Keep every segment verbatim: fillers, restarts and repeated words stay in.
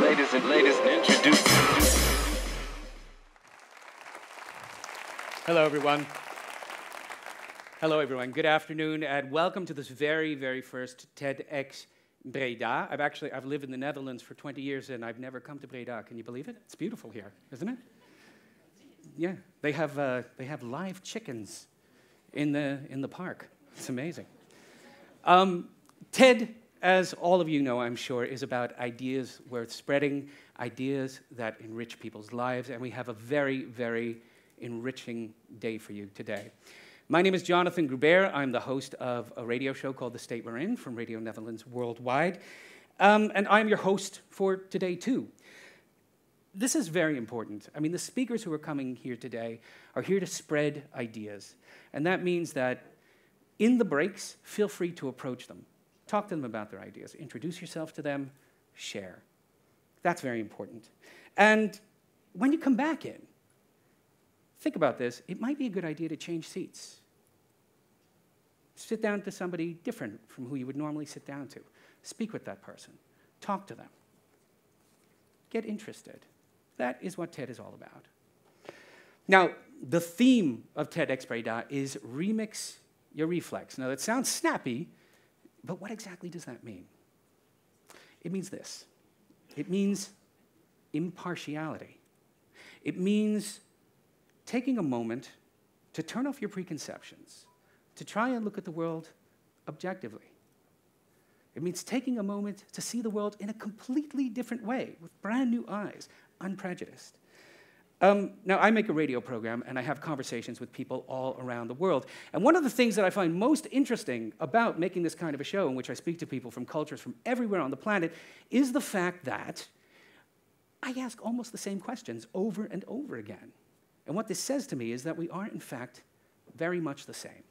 Ladies and ladies, introduce. Hello, everyone. Hello, everyone. Good afternoon, and welcome to this very, very first TEDxBreda. I've actually I've lived in the Netherlands for twenty years, and I've never come to Breda. Can you believe it? It's beautiful here, isn't it? Yeah, they have uh, they have live chickens in the in the park. It's amazing. Um, TED, as all of you know, I'm sure, is about ideas worth spreading, ideas that enrich people's lives, and we have a very, very enriching day for you today. My name is Jonathan Groubert. I'm the host of a radio show called The State We're In from Radio Netherlands Worldwide, um, and I'm your host for today, too. This is very important. I mean, the speakers who are coming here today are here to spread ideas, and that means that in the breaks, feel free to approach them. Talk to them about their ideas. Introduce yourself to them. Share. That's very important. And when you come back in, think about this. It might be a good idea to change seats. Sit down to somebody different from who you would normally sit down to. Speak with that person. Talk to them. Get interested. That is what TED is all about. Now, the theme of TEDxBreda is Remix Your Reflex. Now, that sounds snappy, but what exactly does that mean? It means this. It means impartiality. It means taking a moment to turn off your preconceptions, to try and look at the world objectively. It means taking a moment to see the world in a completely different way, with brand new eyes, unprejudiced. Um, now, I make a radio program, and I have conversations with people all around the world. And one of the things that I find most interesting about making this kind of a show, in which I speak to people from cultures from everywhere on the planet, is the fact that I ask almost the same questions over and over again. And what this says to me is that we are, in fact, very much the same.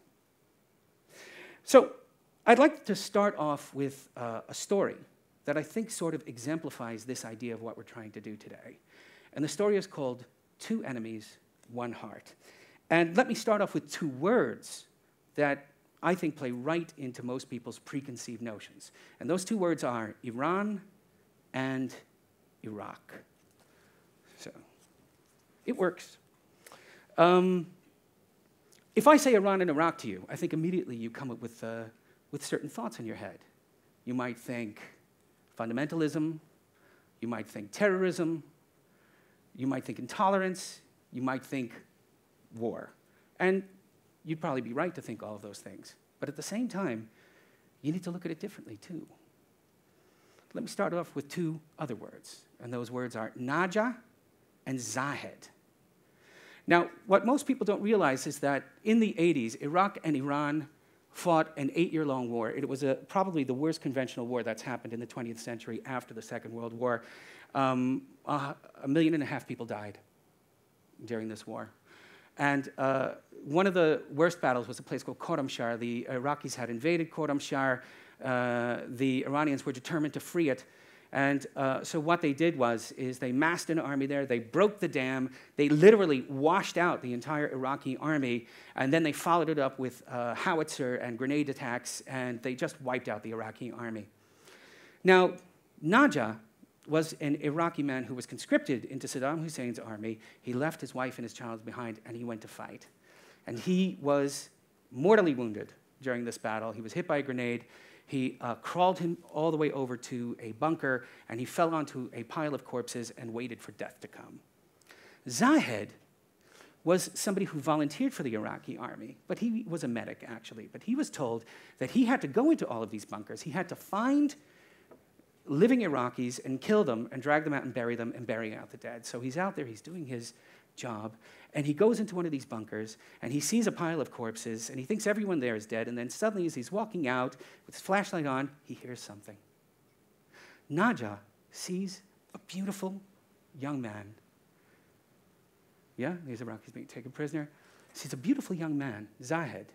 So I'd like to start off with uh, a story that I think sort of exemplifies this idea of what we're trying to do today. And the story is called Two Enemies, One Heart. And let me start off with two words that I think play right into most people's preconceived notions. And those two words are Iran and Iraq. So, it works. Um, if I say Iran and Iraq to you, I think immediately you come up with, uh, with certain thoughts in your head. You might think fundamentalism. You might think terrorism. You might think intolerance. You might think war. And you'd probably be right to think all of those things. But at the same time, you need to look at it differently, too. Let me start off with two other words. And those words are Najah and Zahed. Now, what most people don't realize is that in the eighties, Iraq and Iran fought an eight-year-long war. It was a, probably the worst conventional war that's happened in the twentieth century after the Second World War. Um, uh, a million and a half people died during this war. And uh, one of the worst battles was a place called Khorramshahr. The Iraqis had invaded Khorramshahr. Uh, the Iranians were determined to free it. And uh, so what they did was, is they massed an army there, they broke the dam, they literally washed out the entire Iraqi army, and then they followed it up with uh, howitzer and grenade attacks, and they just wiped out the Iraqi army. Now, Najah was an Iraqi man who was conscripted into Saddam Hussein's army. He left his wife and his child behind, and he went to fight. And he was mortally wounded during this battle. He was hit by a grenade. He uh, crawled him all the way over to a bunker, and he fell onto a pile of corpses and waited for death to come. Zahed was somebody who volunteered for the Iraqi army, but he was a medic, actually. But he was told that he had to go into all of these bunkers. He had to find living Iraqis and kill them and drag them out and bury them and bury out the dead. So he's out there, he's doing his job, and he goes into one of these bunkers, and he sees a pile of corpses, and he thinks everyone there is dead, and then suddenly as he's walking out with his flashlight on, he hears something. Najah sees a beautiful young man. Yeah, these Iraqis being taken prisoner. Sees a beautiful young man, Zahed.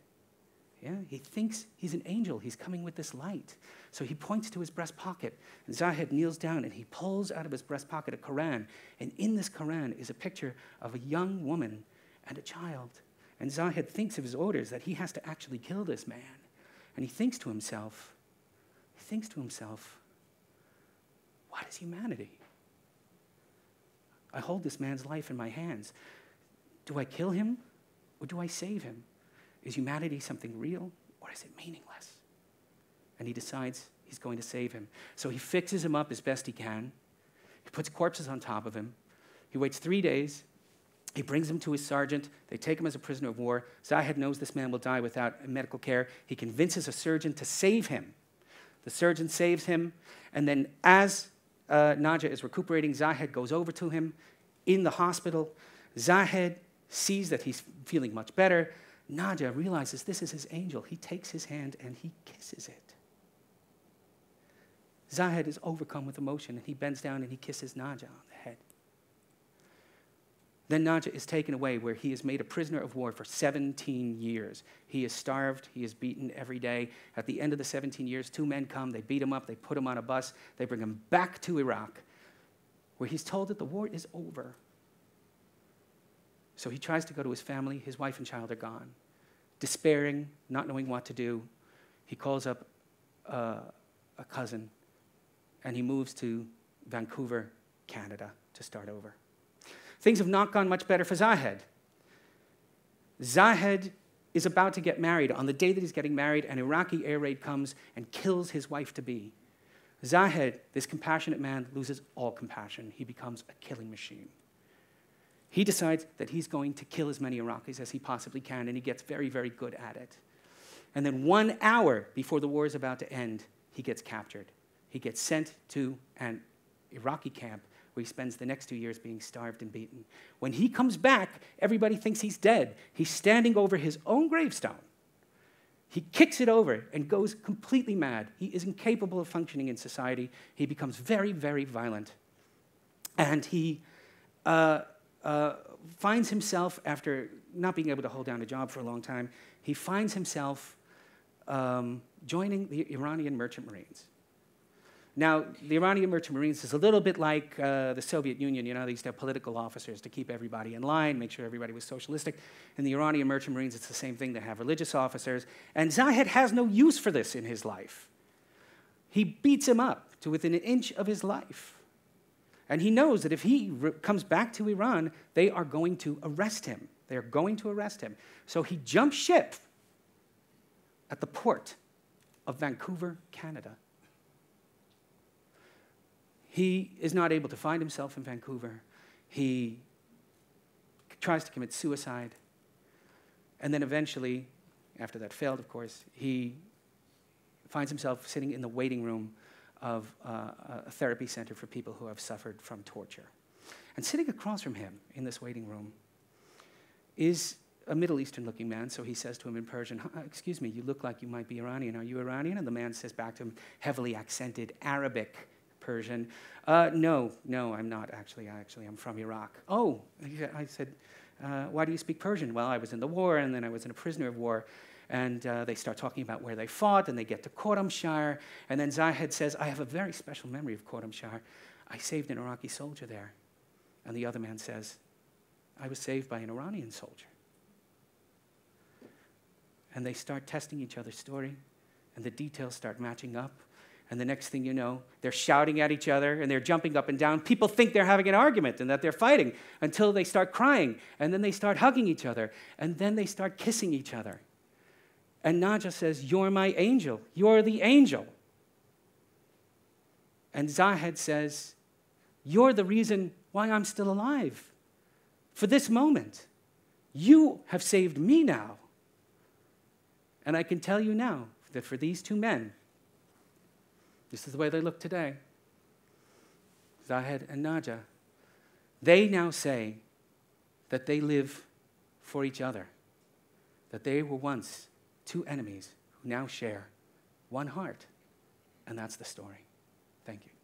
Yeah, he thinks he's an angel. He's coming with this light. So he points to his breast pocket. And Zahed kneels down, and he pulls out of his breast pocket a Quran. And in this Quran is a picture of a young woman and a child. And Zahed thinks of his orders that he has to actually kill this man. And he thinks to himself, thinks to himself, what is humanity? I hold this man's life in my hands. Do I kill him or do I save him? Is humanity something real or is it meaningless? And he decides he's going to save him. So he fixes him up as best he can. He puts corpses on top of him. He waits three days. He brings him to his sergeant. They take him as a prisoner of war. Zahed knows this man will die without medical care. He convinces a surgeon to save him. The surgeon saves him. And then as uh, Najah is recuperating, Zahed goes over to him in the hospital. Zahed sees that he's feeling much better. Najah realizes this is his angel. He takes his hand and he kisses it. Zahed is overcome with emotion, and he bends down and he kisses Najah on the head. Then Najah is taken away, where he is made a prisoner of war for seventeen years. He is starved, he is beaten every day. At the end of the seventeen years, two men come, they beat him up, they put him on a bus, they bring him back to Iraq, where he's told that the war is over. So he tries to go to his family, his wife and child are gone. Despairing, not knowing what to do, he calls up uh, a cousin, and he moves to Vancouver, Canada, to start over. Things have not gone much better for Zahed. Zahed is about to get married. On the day that he's getting married, an Iraqi air raid comes and kills his wife-to-be. Zahed, this compassionate man, loses all compassion. He becomes a killing machine. He decides that he's going to kill as many Iraqis as he possibly can, and he gets very, very good at it. And then one hour before the war is about to end, he gets captured. He gets sent to an Iraqi camp where he spends the next two years being starved and beaten. When he comes back, everybody thinks he's dead. He's standing over his own gravestone. He kicks it over and goes completely mad. He is incapable of functioning in society. He becomes very, very violent. And he uh, uh, finds himself, after not being able to hold down a job for a long time, he finds himself um, joining the Iranian Merchant Marines. Now, the Iranian Merchant Marines is a little bit like uh, the Soviet Union. You know, they used to have political officers to keep everybody in line, make sure everybody was socialistic. In the Iranian Merchant Marines, it's the same thing. They have religious officers. And Zahed has no use for this in his life. He beats him up to within an inch of his life. And he knows that if he comes back to Iran, they are going to arrest him. They are going to arrest him. So he jumps ship at the port of Vancouver, Canada. He is not able to find himself in Vancouver. He tries to commit suicide. And then eventually, after that failed, of course, he finds himself sitting in the waiting room of uh, a therapy center for people who have suffered from torture. And sitting across from him in this waiting room is a Middle Eastern-looking man, so he says to him in Persian, "Excuse me, you look like you might be Iranian. Are you Iranian?" And the man says back to him, heavily accented Arabic, Persian, uh, no, no, I'm not actually, actually, I'm from Iraq. "Oh," I said, uh, "why do you speak Persian?" "Well, I was in the war, and then I was in a prisoner of war." And uh, they start talking about where they fought, and they get to Khorramshahr, and then Zahed says, "I have a very special memory of Khorramshahr. I saved an Iraqi soldier there." And the other man says, "I was saved by an Iranian soldier." And they start testing each other's story, and the details start matching up. And the next thing you know, they're shouting at each other, and they're jumping up and down. People think they're having an argument and that they're fighting until they start crying, and then they start hugging each other, and then they start kissing each other. And Najah says, "You're my angel. You're the angel." And Zahed says, "You're the reason why I'm still alive. For this moment, you have saved me now. And I can tell you now that for these two men, this is the way they look today, Zahed and Najah, they now say that they live for each other, that they were once two enemies who now share one heart." And that's the story. Thank you.